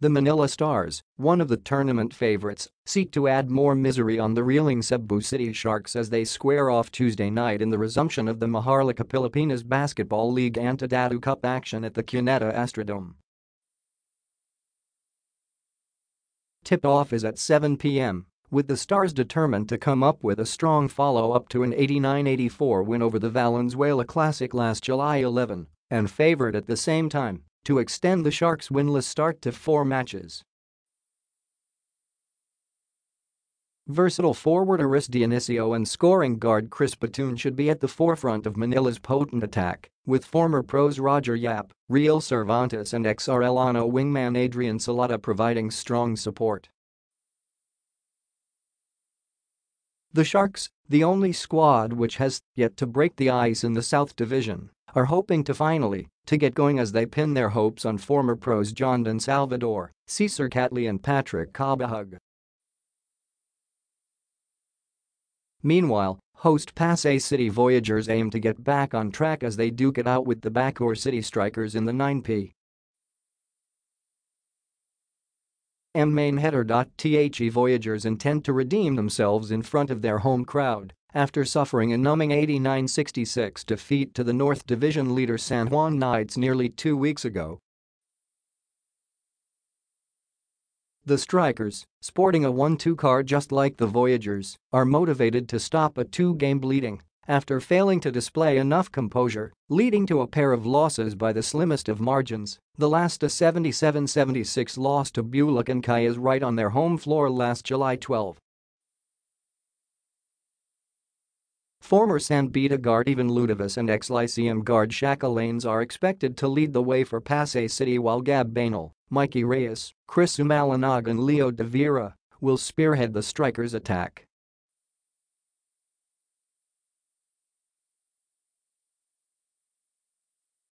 The Manila Stars, one of the tournament favorites, seek to add more misery on the reeling Cebu City Sharks as they square off Tuesday night in the resumption of the Maharlika Pilipinas Basketball League Anta Datu Cup action at the Cuneta Astrodome. Tip-off is at 7 p.m., with the Stars determined to come up with a strong follow-up to an 89-84 win over the Valenzuela Classic last July 11, and favored at the same time to extend the Sharks' winless start to 4 matches. Versatile forward Aris Dionisio and scoring guard Chris Bitoon should be at the forefront of Manila's potent attack, with former pros Roger Yap, Reil Cervantes and ex-Arellano wingman Adrian Celada providing strong support. The Sharks, the only squad which has yet to break the ice in the South Division, are hoping to get going as they pin their hopes on former pros Jondan Salvador, Cesar Catli and Patrick Cabahug. Meanwhile, host Pasay City Voyagers aim to get back on track as they duke it out with the Bacoor City Strikers in the 9 p.m. main header. The Voyagers intend to redeem themselves in front of their home crowd after suffering a numbing 89-66 defeat to the North Division leader San Juan Knights nearly 2 weeks ago. The Strikers, sporting a 1-2 card just like the Voyagers, are motivated to stop a 2-game bleeding after failing to display enough composure, leading to a pair of losses by the slimmest of margins, the last a 77-76 loss to Bulacan Kuyas right on their home floor last July 12. Former San Beda guard Yvan Ludovice and ex-Lyceum guard Shaq Alanes are expected to lead the way for Pasay City, while Gab Banal, Mikey Reyes, Chris Sumalinog and Leo De Vera will spearhead the Strikers' attack.